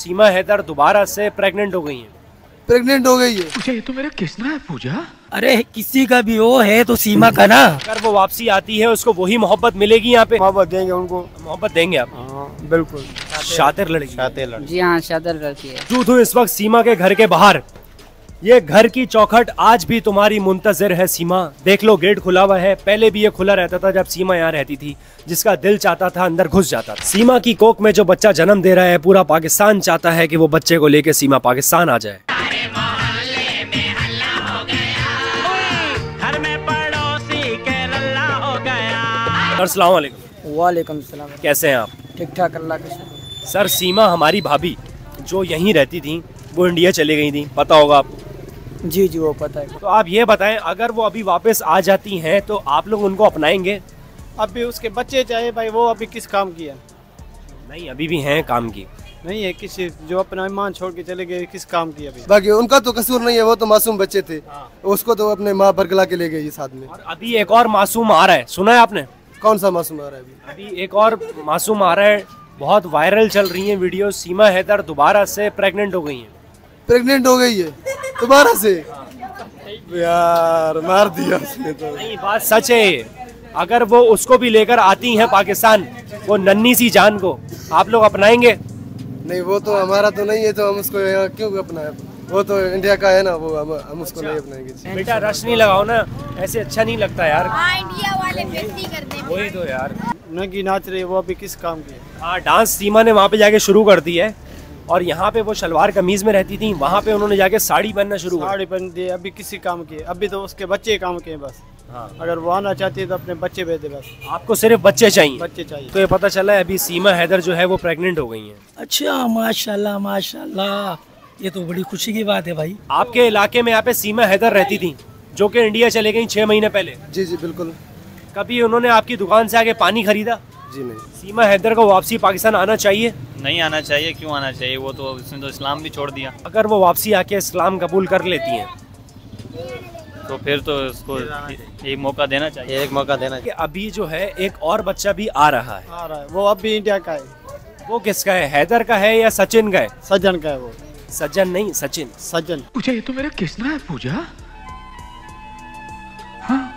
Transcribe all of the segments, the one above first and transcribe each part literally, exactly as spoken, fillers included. सीमा हैदर दोबारा से प्रेग्नेंट हो गई है। प्रेग्नेंट हो गई है पूजा, ये तो मेरा किसना है पूजा। अरे किसी का भी हो है तो सीमा का ना। अगर वो वापसी आती है उसको वही मोहब्बत मिलेगी, यहाँ पे मोहब्बत देंगे उनको। मोहब्बत देंगे आप? हाँ बिल्कुल। शातिर लड़की, शातिर लड़की, जी हाँ शातिर लड़की है। तू तू इस वक्त सीमा के घर के बाहर। ये घर की चौखट आज भी तुम्हारी मुंतजर है सीमा। देख लो गेट खुला हुआ है, पहले भी ये खुला रहता था जब सीमा यहाँ रहती थी। जिसका दिल चाहता था अंदर घुस जाता था। सीमा की कोख में जो बच्चा जन्म दे रहा है, पूरा पाकिस्तान चाहता है कि वो बच्चे को लेके सीमा पाकिस्तान आ जाए। वालेकुम सलाम, कैसे हैं आप? ठीक ठाक अल्लाह के। सर सीमा हमारी भाभी जो यहीं रहती थी, वो इंडिया चली गई थी, पता होगा आपको? जी जी वो पता है। तो आप ये बताएं, अगर वो अभी वापस आ जाती हैं तो आप लोग उनको अपनाएंगे? अभी उसके बच्चे चाहे भाई, वो अभी किस काम की है? नहीं अभी भी हैं काम की, नहीं है किसी जो अपना ईमान छोड़ के चले गए, किस काम की अभी? बाकी उनका तो कसूर नहीं है, वो तो मासूम बच्चे थे। हाँ। उसको तो अपने माँ बरगला के ले गई साथ में। और अभी एक और मासूम आ रहा है, सुना है आपने? कौन सा मासूम आ रहा है अभी? अभी एक और मासूम आ रहा है, बहुत वायरल चल रही है वीडियो। सीमा हैदर दोबारा से प्रेगनेंट हो गई है। प्रेगनेंट हो गई है दोबारा से? यार मार दिया उसने तो। नहीं बात सच है। अगर वो उसको भी लेकर आती हैं पाकिस्तान, वो नन्ही सी जान को, आप लोग अपनाएंगे? नहीं वो तो हमारा तो नहीं है, तो हम उसको क्यों अपनाएं? वो तो इंडिया का है ना, वो हम, हम उसको नहीं अपनाएंगे। बेटा रश नहीं लगाओ ना, ऐसे अच्छा नहीं लगता यार। हाँ इंडिया वाले बेइज्जती करते हैं। वही तो यार, नंगी नाच रही है वो, अभी किस काम की है? हाँ डांस सीमा ने वहाँ पे जाके शुरू कर दी है। और यहाँ पे वो शलवार कमीज में रहती थी, वहाँ पे उन्होंने जाके साड़ी पहनना शुरू किया। साड़ी पहन दी, अभी किसी काम की, अभी तो उसके बच्चे काम के हैं बस। हाँ। अगर वो आना चाहती है तो अपने बच्चे भेजे बस। आपको सिर्फ बच्चे चाहिए? बच्चे चाहिए। तो ये पता चला है अभी सीमा हैदर जो है वो प्रेग्नेंट हो गई है। अच्छा माशाल्लाह माशाल्लाह, ये तो बड़ी खुशी की बात है भाई। आपके इलाके में यहाँ पे सीमा हैदर रहती थी जो की इंडिया चले गई छह महीने पहले? जी जी बिल्कुल। कभी उन्होंने आपकी दुकान से आके पानी खरीदा? जी नहीं। सीमा हैदर को वापसी पाकिस्तान आना चाहिए? नहीं आना चाहिए। क्यों आना चाहिए? वो तो इसने तो इस्लाम भी छोड़ दिया। अगर वो वापसी आके इस्लाम कबूल कर लेती हैं तो फिर तो उसको एक मौका देना चाहिए। एक मौका देना चाहिए। अभी जो है एक और बच्चा भी आ रहा है, आ रहा है। वो अब भी इंडिया का है। वो किसका है, हैदर का है या सचिन का है? सज्जन का है वो। सज्जन नहीं सचिन, सज्जन। पूजा ये तो मेरा किसना है पूजा।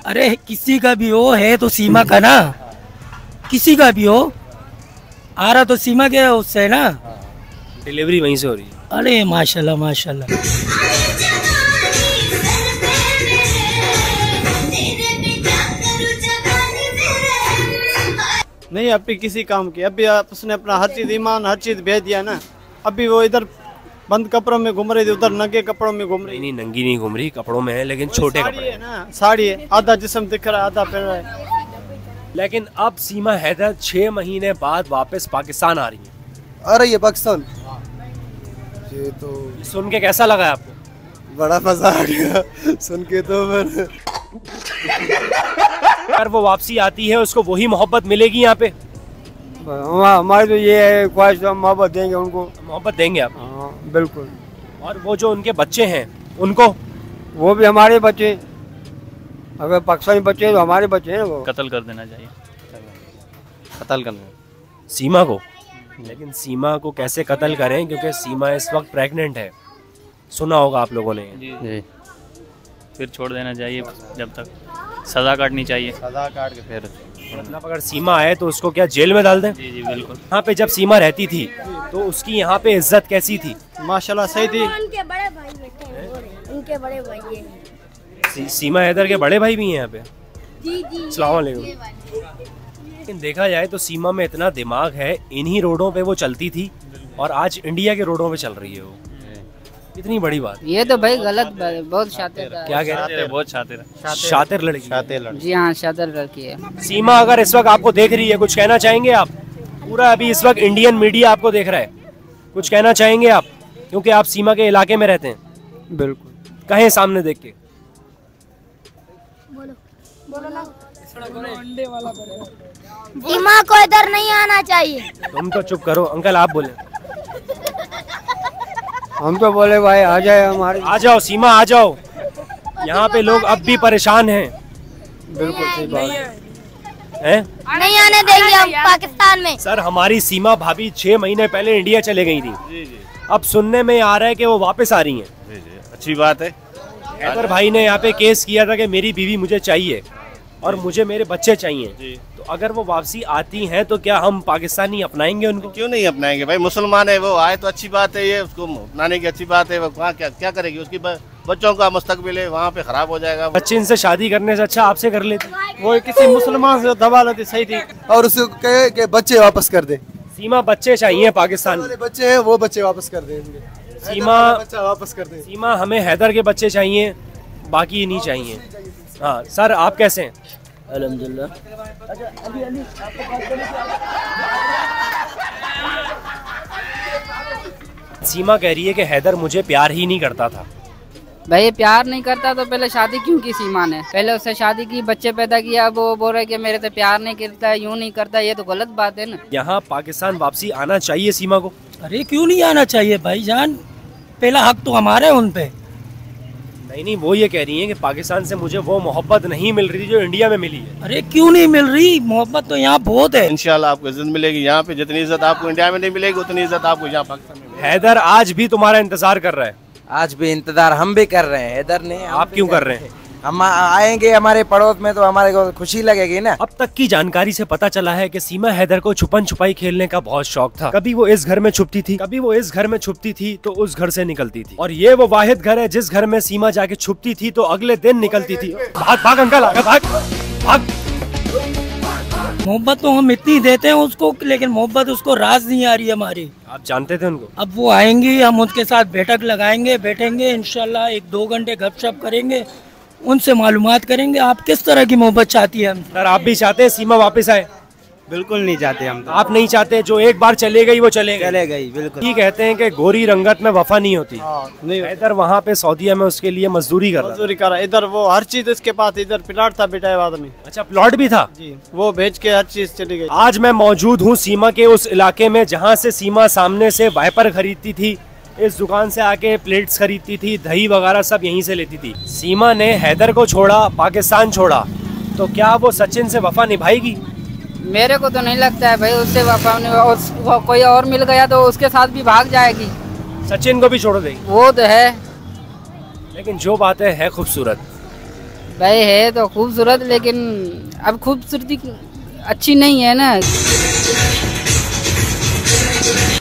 अरे किसी का भी हो है तो सीमा का ना, किसी का भी हो आ रहा तो सीमा के उससे ना। डिलीवरी वहीं से हो रही है। अरे माशाल्लाह माशाल्लाह। नहीं अभी किसी काम की, अभी उसने अपना हर चीज ईमान हर चीज भेज दिया ना। अभी वो इधर बंद कपड़ों में घूम रही थी, उधर नंगे कपड़ों में घूम रही। नहीं नंगी नहीं घूम रही, कपड़ों में है लेकिन छोटे कपड़े है ना, साड़ी है, आधा जिस्म दिख रहा है, आधा पहन रहा है। लेकिन अब सीमा हैदर छह महीने बाद वापस पाकिस्तान आ रही है। आ रही है पाकिस्तान। ये तो सुन के कैसा लगा आपको? बड़ा मजा आ गया सुन के तो। अगर वो वापसी आती है उसको वही मोहब्बत मिलेगी यहाँ पे? हमारी तो ये है ख्वाहिश, हम मोहब्बत देंगे उनको। मोहब्बत देंगे आप? हाँ बिल्कुल। और वो जो उनके बच्चे हैं उनको? वो भी हमारे बच्चे, अगर पाकिस्तानी बच्चे हैं तो हमारे बच्चे हैं। वो कत्ल कर देना चाहिए, कत्ल कर देना सीमा को। लेकिन सीमा को कैसे कत्ल करें क्योंकि सीमा इस वक्त प्रेग्नेंट है, सुना होगा आप लोगों ने। जी, जी। फिर छोड़ देना चाहिए, जब तक सजा काटनी चाहिए। सजा काट के फिर मतलब अगर सीमा आए तो उसको क्या जेल में डाल दें? जी जी बिल्कुल। यहाँ पे जब सीमा रहती थी तो उसकी यहाँ पे इज्जत कैसी थी? माशाल्लाह सही थी। उनके बड़े भाई, उनके बड़े भाई सीमा हैदर के बड़े भाई भी हैं यहाँ पे। जी जी। अस्सलाम वालेकुम। लेकिन देखा जाए तो सीमा में इतना दिमाग है, इन्हीं रोडों पे वो चलती थी और आज इंडिया के रोडों पे चल रही है वो। इतनी बड़ी बात ये तो भाई गलत बात है। बहुत शातिर, क्या कह रहे हैं? बहुत शातिर, शातिर लड़की, शातिर लड़की। जी हाँ शातिर लड़की है सीमा। अगर इस वक्त आपको देख रही है, कुछ कहना चाहेंगे आप? पूरा अभी इस वक्त इंडियन मीडिया आपको देख रहा है, कुछ कहना चाहेंगे आप? क्योंकि आप सीमा के इलाके में रहते हैं। बिल्कुल, कहें सामने देख के। बोलो ना। वाला सीमा को इधर नहीं आना चाहिए। तुम तो चुप करो अंकल, आप बोले। हम तो बोले भाई आ जाए हमारे, आ जाओ सीमा आ जाओ। यहाँ पे लोग अब भी परेशान हैं। बिल्कुल सही बात है। नहीं आने देंगे हम पाकिस्तान में। सर हमारी सीमा भाभी छह महीने पहले इंडिया चले गई थी। अब सुनने में आ रहा है कि वो वापस आ रही हैं। अच्छी बात है। हैदर भाई ने यहाँ पे केस किया था कि मेरी बीवी मुझे चाहिए और मुझे मेरे बच्चे चाहिए, तो अगर वो वापसी आती हैं तो क्या हम पाकिस्तानी अपनाएंगे उनको? क्यों नहीं अपनाएंगे भाई, मुसलमान है वो, आए तो अच्छी बात है, ये उसको अपनाने की अच्छी बात है। वहाँ क्या क्या करेगी, उसकी बच्चों का मुस्तकबिल है वहाँ पे खराब हो जाएगा। बच्चे इनसे शादी करने से अच्छा आपसे कर लेती, वो किसी मुसलमान से दबा लेती, सही थी, और उसको कहे कि बच्चे वापस कर दे। सीमा बच्चे चाहिए, पाकिस्तान में बच्चे हैं वो बच्चे वापस कर दे। सीमा बच्चा वापस कर दे। सीमा हमें हैदर के बच्चे चाहिए, बाकी नहीं चाहिए। हाँ सर आप कैसे हैं? अल्हम्दुलिल्लाह। सीमा कह रही है कि हैदर मुझे प्यार ही नहीं करता था। भाई प्यार नहीं करता तो पहले शादी क्यों की सीमा ने? पहले उससे शादी की, बच्चे पैदा किया, अब वो बोल रहे कि मेरे से प्यार नहीं करता, यूँ नहीं करता, ये तो गलत बात है ना। यहाँ पाकिस्तान वापसी आना चाहिए सीमा को? अरे क्यों नहीं आना चाहिए भाईजान, पहला हक तो हमारा है उन पे। नहीं नहीं, वो ये कह रही है कि पाकिस्तान से मुझे वो मोहब्बत नहीं मिल रही जो इंडिया में मिली है। अरे क्यों नहीं मिल रही, मोहब्बत तो यहाँ बहुत है। इंशाल्लाह आपको इज्जत मिलेगी यहाँ पे, जितनी इज्जत आपको इंडिया में नहीं मिलेगी उतनी इज्जत आपको यहाँ पाकिस्तान में। हैदर आज भी तुम्हारा इंतजार कर रहा है? आज भी इंतजार हम भी कर रहे हैं, हैदर ने। आप क्यों कर रहे हैं? हम आएंगे हमारे पड़ोस में तो हमारे को खुशी लगेगी ना। अब तक की जानकारी से पता चला है कि सीमा हैदर को छुपन छुपाई खेलने का बहुत शौक था। कभी वो इस घर में छुपती थी, कभी वो इस घर में छुपती थी, तो उस घर से निकलती थी, और ये वो वाहिद घर है जिस घर में सीमा जाके छुपती थी तो अगले दिन निकलती थी। भाग भाग अंकल, भाग भाग। मोहब्बत तो हम इतनी देते हैं उसको, लेकिन मोहब्बत उसको राज नहीं आ रही है हमारी। आप जानते थे उनको? अब वो आएंगी, हम उसके साथ बैठक लगाएंगे, बैठेंगे इंशाल्लाह, एक दो घंटे गपशप करेंगे, उनसे मालूमात करेंगे आप किस तरह की मोहब्बत चाहती है। सर आप भी चाहते हैं सीमा वापस आए? बिल्कुल नहीं चाहते हम। आप नहीं चाहते? जो एक बार चले गई वो चले गई, चले गई बिल्कुल। ये कहते हैं कि गोरी रंगत में वफा नहीं होती। इधर वहाँ पे सऊदीया में उसके लिए मजदूरी कर मजदूरी कर रहा, इधर वो हर चीज उसके पास, इधर प्लाट था बेटा आदमी। अच्छा प्लाट भी था जी, वो बेच के हर चीज चली गई। आज मैं मौजूद हूँ सीमा के उस इलाके में जहाँ से सीमा सामने से वाइपर खरीदती थी, इस दुकान से आके प्लेट्स खरीदती थी, दही वगैरह सब यहीं से लेती थी। सीमा ने हैदर को छोड़ा, पाकिस्तान छोड़ा, तो क्या वो सचिन से वफा निभाएगी? मेरे को तो नहीं लगता है भाई, उससे वफा उस, वो कोई और मिल गया तो उसके साथ भी भाग जाएगी, सचिन को भी छोड़ देगी। वो तो है, लेकिन जो बात है, है खूबसूरत भाई, है तो खूबसूरत, लेकिन अब खूबसूरती अच्छी नहीं है ना।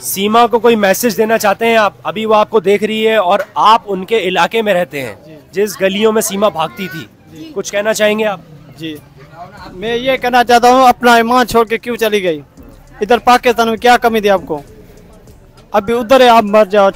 सीमा को कोई मैसेज देना चाहते हैं आप? अभी वो आपको देख रही है और आप उनके इलाके में रहते हैं जिस गलियों में सीमा भागती थी, कुछ कहना चाहेंगे आप? जी मैं ये कहना चाहता हूँ, अपना ईमान छोड़ के क्यों चली गई, इधर पाकिस्तान में क्या कमी थी आपको, अभी उधर है आप मर जाओ।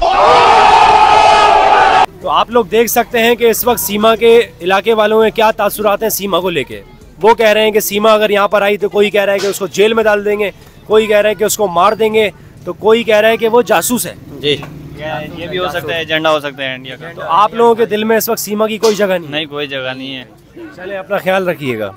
तो आप लोग देख सकते हैं कि इस वक्त सीमा के इलाके वालों में क्या तासुरात हैं सीमा को लेके। वो कह रहे हैं कि सीमा अगर यहाँ पर आई तो कोई कह रहा है कि उसको जेल में डाल देंगे, कोई कह रहा है कि उसको मार देंगे, तो कोई कह रहा है कि वो जासूस है। जी जासूस ये भी हो सकता है, एजेंडा हो सकता है इंडिया का। तो आप लोगों के दिल में इस वक्त सीमा की कोई जगह नहीं? नहीं कोई जगह नहीं है। चले अपना ख्याल रखिएगा।